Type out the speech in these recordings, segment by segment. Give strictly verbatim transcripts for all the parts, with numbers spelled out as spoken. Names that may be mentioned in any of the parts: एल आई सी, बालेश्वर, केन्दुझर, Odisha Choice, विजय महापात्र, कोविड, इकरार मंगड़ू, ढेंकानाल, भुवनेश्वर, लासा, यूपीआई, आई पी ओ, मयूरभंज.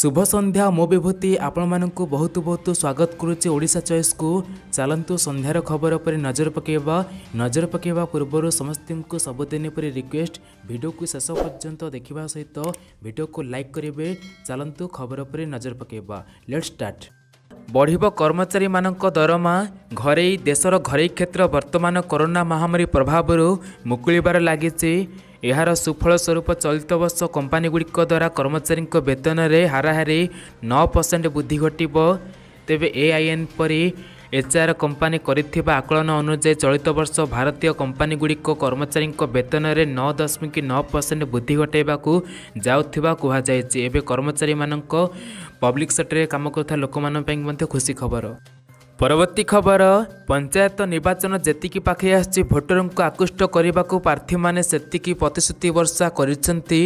शुभ संध्या मो विभूति आपण मानक बहुत बहुत स्वागत करुचे ओडिशा चॉइस को। चलतु संध्यार खबर पर नजर पकेबा। नजर पकेबा पूर्वर समस्त को सबुदिन परि रिक्वेस्ट वीडियो को शेष पर्यंत देखा सहित वीडियो को लाइक करेंगे। चलतु खबर पर नजर पकेबा। Let's start. बढ़िबो कर्मचारी मानक दरमा। घरेई देशर घरेई क्षेत्र वर्तमान कोरोना महामारी प्रभाव मुकुलिबार लागिछि। यार सुफल स्वरूप चलित वर्ष कंपानीगुड़िक द्वारा कर्मचारी वेतन में हाराहारी नौ परसेंट वृद्धि घटो। तेबे एआईएन परी एचआर कंपानी करिथिबा आकलन अनुसार चलित वर्ष भारतीय कंपानीगुड़िक कर्मचारी वेतन में नौ दशमिक नौ परसेंट वृद्धि घटाइबाकू जाउथिबा कुहा जायछि। एबे कर्मचारी मानक पब्लिक सेक्टर काम करता लोक मान पई मते खुशी खबर। परवर्ती खबर। पंचायत निर्वाचन जेतिकी पाखे आछि भोटर को आकृष्ट करने को प्रार्थी मैंने सेतिकी प्रतिश्रुति वर्षा करिसेंती।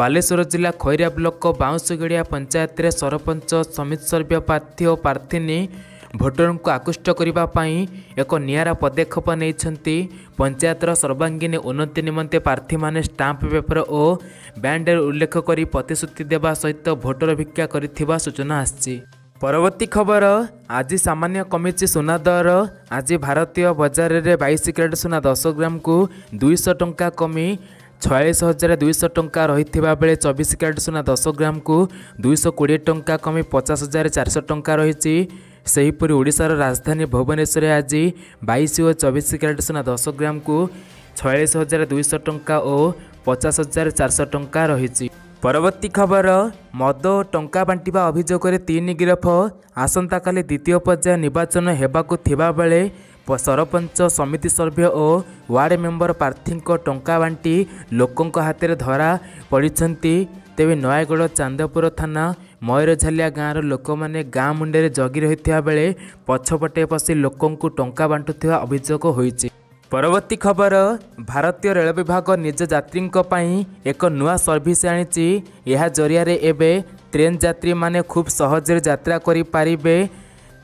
बालेश्वर जिला खैरा ब्लॉक बाउंसगेड़िया पंचायत रे सरपंच समित सर्वे प्रार्थी और प्रार्थिनी भोटर को आकृष्ट करने एक निरा पदक्षेप नहीं। पंचायतर सर्वांगीन उन्नति निमंते प्रार्थी मैंने स्टाम्प पेपर और बैंडर उल्लेख कर प्रतिश्रुति देवा सहित भोटर भिक्षा कर सूचना आसी। परवर्ती खबर। आज सामान्य कमिची सुना दर। आज भारतीय बजार रे बाईस कैरेट सुना दस ग्राम को दुईश टंका कमी छयालीस हजार दुईश टंका रही बेले चौबीस कैरेट सुना दस ग्राम को दुईश कोड़े टंका कमी पचास हजार चार सौ टंका रही। सेहीपरि ओडिशार राजधानी भुवनेश्वर आज बाईस और चौबीस कैरेट सुना दस ग्राम को छयालीस हजार दुईश टंका और पचास हजार चार सौ टंका रही। परवर्ती खबर। मद और टंका बांटिबा अभियोग रे तीन गिरफ। आसंता काली द्वितीय पर्याय निर्वाचन हेबाकु थिबा बेले सरपंच समिति सर्वे और वार्ड मेंबर प्रार्थी टंका बांटी लोकों हाथ में धरा पड़ती। तेबे नयगढ़ चांदपुर थाना मयूरझालिया गाँव लोक मैंने गाँ मुंडे जगी रही बेले पछपटे पशि लोकों टंका बांटुवा अभियोग होइछि। परवर्ती खबर। भारतीय रेल विभाग निज जात्री एक नूआ सर्विस आनी। यह जरिया रे एबे ट्रेन यात्री माने खूब सहजरे यात्रा करि पारिबे।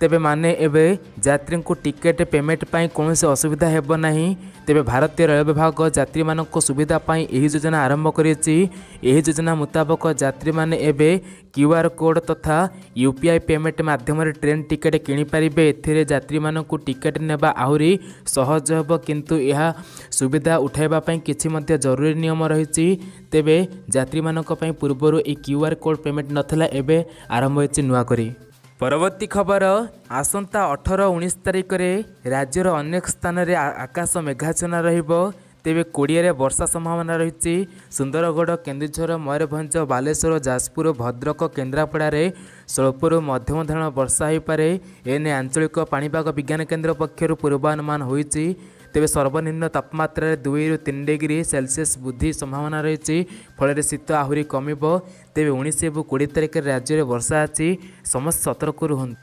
तेबे माने एबे यात्री को टिकेट पेमेंट पाई कौन से असुविधा हेबो नाही। तेबे भारतीय रेल विभाग यात्री मानक सुविधा पाई एही योजना आरंभ करिछि। एही योजना मुताबिक यात्री माने एबे क्यूआर कोड तथा यूपीआई पेमेंट माध्यम ट्रेन टिकेट किनि पारिबे। एथिरे यात्री मानक टिकेट नेबा आहुरी सहज हेबो, किंतु यह सुविधा उठाइबा पाई किछि मध्य जरूरी नियम रहिछि। तेबे यात्री मानक पाई पूर्वरु ए क्यूआर कोड पेमेंट नथला, एबे आरंभ होइछि नुआ करी। परवर्ती खबर। आसंता अठर उन्नीस तारिख राज्यर अनेक स्थान में आकाश मेघाच्छन्न रहिबो। तेबे कोड़िये रे वर्षा संभावना रही। सुंदरगढ़, केन्दुझर, मयूरभंज, बालेश्वर, जाजपुर, भद्रक, केन्द्रापड़ा रे स्वल्पुर मध्यम धरण वर्षा हो पारे। एने आंचलिक पाणीपाग विज्ञान केन्द्र पक्षर पूर्वानुमान होइछि। तेबे सर्वनिम्न तापमात्रा दुई रु तीन डिग्री सेल्सियस वृद्धि संभावना रही, फल शीत आहरी कमिब। तेबे उन्नीस एवं कोड़े तारिख राज्य में वर्षा अच्छी, समस्त सतर्क रुहन।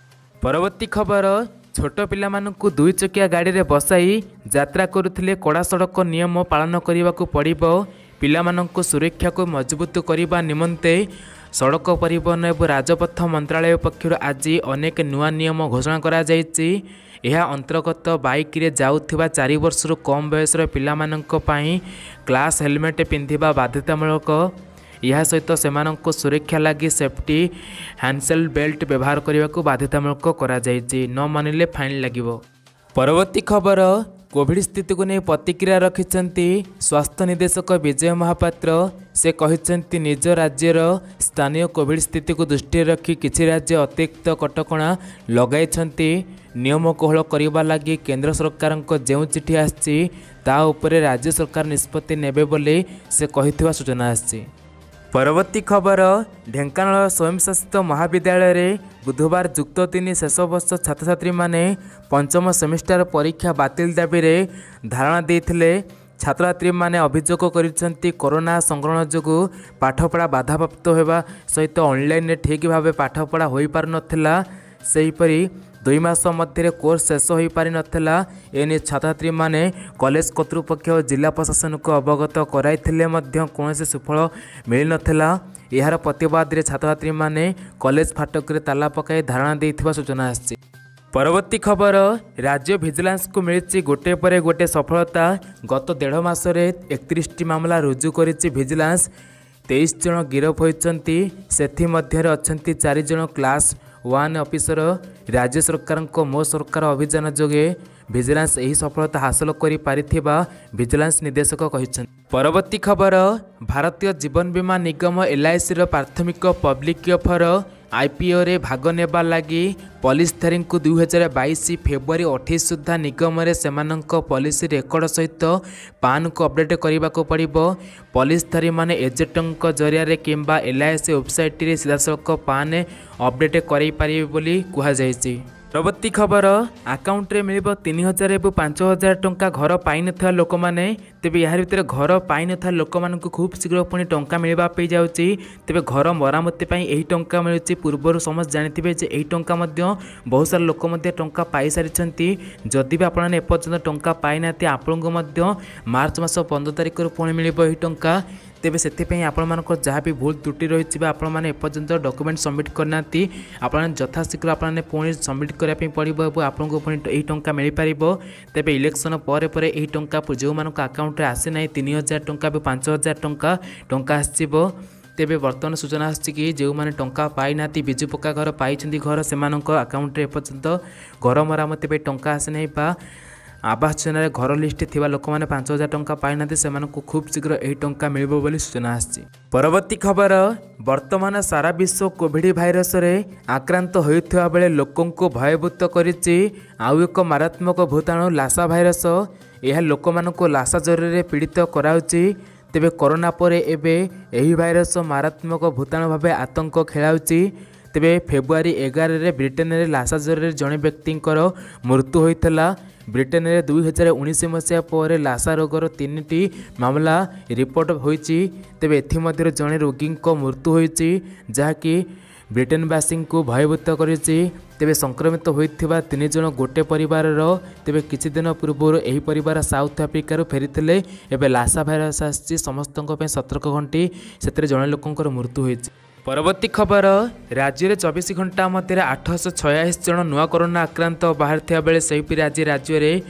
परवर्ती खबर। छोट पिला मानकु दुई चकिया गाड़ी रे बसाई यात्रा करुथिले कड़ा सड़क नियम पालन करिबाकु पड़िबो। पिला मानकु सुरक्षा को मजबूत करिबा निमंते सड़क परिवहन एवं राजपथ मंत्रालय पक्षर आज अनेक नुआ नियम घोषणा करा जायछि। यह अंतर्गत बाइक रे जाउथिबा चार वर्षर कम बयसर पिला मानक पई क्लास हेलमेट पिंधिबा बाध्यतामूलक। यह सहित सेमानंको सुरक्षा लगी सेफ्टी हैंडसेल बेल्ट व्यवहार करने को बाध्यतामूलक करा जायछि। न मानिले फाइन लगिबो। परवर्ती खबर। कोविड स्थिति को नहीं प्रतिक्रिया रखिछंती स्वास्थ्य निदेशक विजय महापात्र। से कहिछंती निज राज्यर स्थानीय कोविड स्थिति को दृष्टि रखी किछि राज्य अतिरिक्त कटकणा लगाइछंती। नियम कोहल करबा लागि केंद्र सरकारक जेउ चिठी आछि ता उपरे राज्य सरकार निष्पत्ति नेबे बोले से कहिथिबा सूचना आछि। परवर्ती खबर। ढेंकानाल स्वयंशासित महाविद्यालय में बुधवार जुक्त तीन शेष वर्ष छात्र छात्री माने पंचम सेमिस्टर परीक्षा बातिल दाबी रे धारणा देइथिले। छात्र छात्री माने अभियोग करिसेंती कोरोना संक्रमण जोगु पाठपढ़ा बाधाप्राप्त होगा सहित ऑनलाइन ठीक भाव पाठपढ़ा हो पार नथिला। सेहीपरि दुई मास मध्य कोर्स शेष हो पारि नथिला। एने छात्र छात्री माने कॉलेज कर्तृपक्ष और जिला प्रशासन को अवगत कराइथिले मध्य कोनसे सुफल मिल नथिला। यार प्रतिवाद रे छात्र छात्री माने कॉलेज फाटक रे ताला पकाई धारणा देइथिबा सूचना आछि। परवर्ती खबर। राज्य भिजिलेंस को मिली गोटे पर गोटे सफलता। गत डेढ़ मास रे एकतीस टी मामला रुजु करिछि भिजिलेंस। तेईस जन गिरफ होती से चार जन क्लास वन ऑफिसर। राज्य सरकार को मो सरकार अभियान जोगे विजिलेंस यही सफलता हासिल करि पारिथिबा विजिलेंस निदेशक कहिसन। परवर्ती खबर, भारतीय जीवन बीमा निगम एल आई सी रो प्राथमिक public offer आई पी ओ रे भाग नेबा लागी पॉलिसीधारी को दुई हजार बैश फेब्रुआरी अठाईस सुधा निगम से पॉलिसी रेकर्ड सहित पान को अपडेट करने को पड़ो। पॉलिसीधारी माने एजेंट जरिया कि एल आई सी वेबसाइट रे सीधासख पान अपडेट करें बोली कहुई। परवर्ती खबर, अकाउंट रे मिलिबो तीन हजार एवं पांच हजार टंका घर पाई नथिबा लोक माने तेबे यार भितर घर पाई नथिबा लोक मानन को खूब शीघ्र पुणी टंका मिलवा पई जाउची। तेबे घर मरामती पई एही टंका मिलुची। पूर्वर समस्त जानिथिबे जे एही टंका मध्य बहुत सारा लोक मध्य टंका पाई सारिछंती। जदि भी आपण एपर्यंत टंका पाई नाते आपण को मध्य मार्च मास पंद्रह तारिख रु पुणी मिलिबो एही टंका। तेबे से जहाँ भी भूल त्रुटि रही आपण मैंने एपर्यंत डॉक्यूमेंट सबमिट करना आपने यथाशीघ्र आपने पुणी सबमिट करने पड़ो। आपको पुणी यही टंका मिल पार। तेबे इलेक्शन पर पर यही टंका जो मान अकाउंट आसी ना तीन हजार टंका पांच हजार टंका टंका आसो। तेबे बर्तमान सूचना आसी जो मैंने टंका पाई ना बिजु पक्का घर पाई घर से अकाउंट एपर्यंत घर मरामती टंका आसी ना आवास योजना घर लिस्ट थिबा लोक माने पांच हजार टंका पाई ना से खूब शीघ्र यही टंका मिलिबो बोली सूचना आसी। परवर्ती खबर, वर्तमान सारा विश्व कोविड भाइरस रे आक्रांत होइथवा बेले लोकन को भयभीत करिछि आउ एक मारात्मक भूताणु लासा भाइरस। यह लोक मान को लासा ज्वर रे पीड़ित कराउछि। तेबे कोरोना परे एबे एही भाइरस मारात्मक भूताणु भाबे आतंक खेलाउछि। तेबे फेब्रुआरी एगार रे ब्रिटेन रे लासा ज्वर रे जने व्यक्ति मृत्यु होइथला। ब्रिटेन रे दुई हजार उन्नीस मसीहा पर लासा रोगर तीन टी मामला रिपोर्ट होइछि। तेबे एथि जने रोगी को मृत्यु होइछि जहाँकि ब्रिटेनवासी को भयभीत करिछि। तेबे संक्रमित होइथिबा तीन जन गोटे परिवार रो। तेबे किछि दिन पूर्व एही परिवार साउथ आफ्रिका रो फेरिथिले। एबे लासा भाइरस आछि समस्तक पे सतर्क घंटी से जने लोकंकर मृत्यु होइछि। परवर्ती खबर, राज्य में चौबीस घंटा मध्य आठश छयास जन नुआ कोरोना आक्रांत बाहर था बेले सेपरी आज राज्य में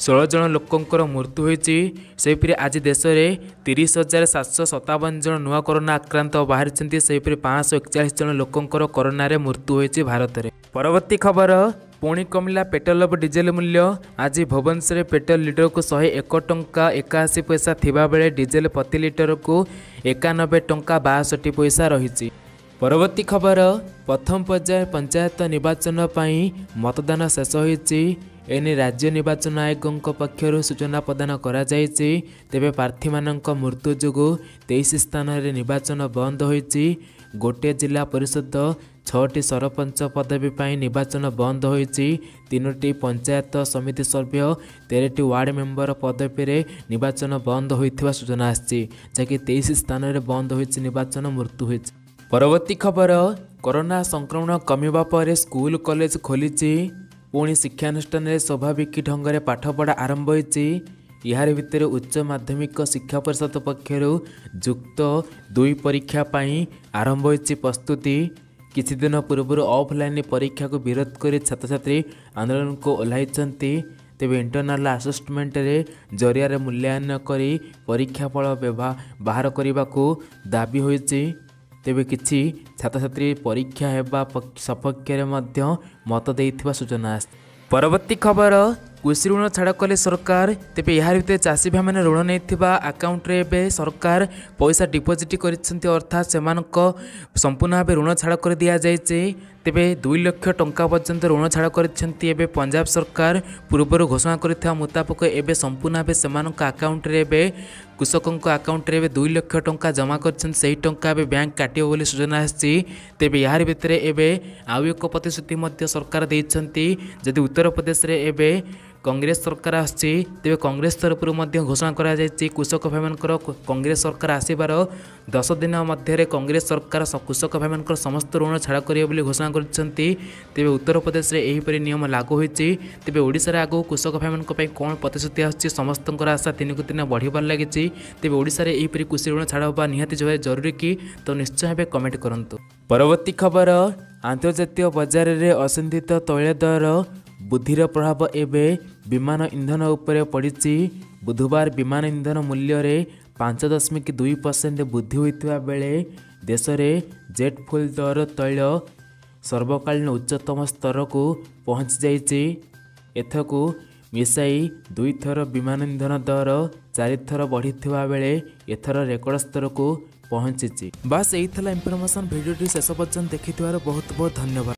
षोल जन लोकंकर मृत्यु होती। सेपरी आज देश में तीस हजार सात सौ सतावन जन नुआ कोरोना आक्रांत बाहर सेपरी पाँच सौ एकचाश जन लोकंकर कोरोना रे मृत्यु होती भारत में। परवर्ती खबर, पुणी कमिला पेट्रोल और डीजेल मूल्य। आज भुवनेश्वर पेट्रोल लिटर को शहे एक टंका एकाशी पैसा थिबा बेले डीजेल प्रति लिटर को एकानबे टंका बासठ पैसा रही। परवर्ती खबर, प्रथम पर्याय पंचायत निर्वाचन मतदान शेष होती। एने राज्य निर्वाचन आयोग पक्षर सूचना प्रदान कर। तेबे प्रार्थी मान मृत्यु जोगु तेईस स्थान रे निर्वाचन बंद होती। गोटे जिला परिषद छोटी सरपंच पदवी पर निर्वाचन बंद होती। तीनोटी पंचायत समिति सभ्य तेरहटी वार्ड मेंबर पदवी रे निर्वाचन बंद होता सूचना आसी जहाँकि तेईस स्थान रे बंद होती निर्वाचन मृत्यु होती। परवर्ती खबर, कोरोना संक्रमण कमिबा पर स्कूल कॉलेज खोलिछि। पुणी शिक्षानुष्ठान स्वाभाविक ढंग से पाठपढ़ा आरंभ होती। यार भितर उच्च माध्यमिक शिक्षा परिषद पक्षर युक्त दुई परीक्षा पाई आरंभ होती प्रस्तुति। किछि दिन पूर्व ऑफलाइन परीक्षा को विरोध कर छात्र छात्री आंदोलन को ओह्लाई। तेबे इंटरनल आसेसमेंट रे जरिया मूल्यांकन करी परीक्षाफल बाहर करने को दाबी होती। तेबे किछि छात्र छात्री परीक्षा हेबा सपक्षरे मध्य मत देइथिबा सूचना आसी। परवर्ती खबर, कृषि ऋण छाड़ कले सरकार। तेबे यार भितर चाषी भाई मैंने ऋण नहीं आकाउंट रे सरकार पैसा डिपोजिट करिसेंती अर्थात से संपूर्ण भाव ऋण छाड़ कर दि जाए। तेबे दुई लक्ष टंका पर्यंत ऋण छाड़ करिसेंती एबे पंजाब सरकार पूर्वर घोषणा करथिबा मुताबिक एबे संपूर्ण भाव से आकाउंट रे कृषकों आकाउंट रे दुई लक्ष टंका जमा करिसेंती। सेही टंका एबे बैंक काटिबो बोली सूचना आसी। तेबे यार भितर एबे आउ एक प्रतिश्रुति मध्य सरकार देइसेंती। जदि उत्तर प्रदेश रे एबे कांग्रेस सरकार आसी तेबे कांग्रेस तरफ घोषणा करा जायछि कृषक भाई मानकर कांग्रेस सरकार आसीबार दस दिन मध्य कांग्रेस सरकार कृषक भाई मानकर समस्त ऋण छाड़ करिवे बोली घोषणा करछन्ती। तेबे उत्तर प्रदेश रे एही परि नियम लागू होइछि। तेबे ओडिसा रे आगो कृषक भाई मानक पई कोन प्रतिशत आछि समस्तकर आशा दिन को दिन बढ़िबार लागिछि। तेबे ओडिसा रे एही परि कृषि ऋण छाड़ होबा निहाती जरूरी कि तो निश्चय भाबे कमेंट करंतु। परवर्ती खबर, आंतर्जातीय बाजार रे असिंधित तैल दर बुद्धिर प्रभाव एवं विमान इंधन उपरे पड़ी। बुधवार विमान इंधन मूल्य पांच दशमिक दुई परसेंट वृद्धि होता बेले देश में जेट फुल दर तैल सर्वकालीन उच्चतम स्तर को पहुँच जाथकू मिसाई दुई थर विमान इंधन दर चार थर बढ़ी बेले एथर रेकर्ड स्तर को पहुँची। बास यही इनफर्मेशन वीडियो शेष पर्यंत देखि बहुत बहुत धन्यवाद।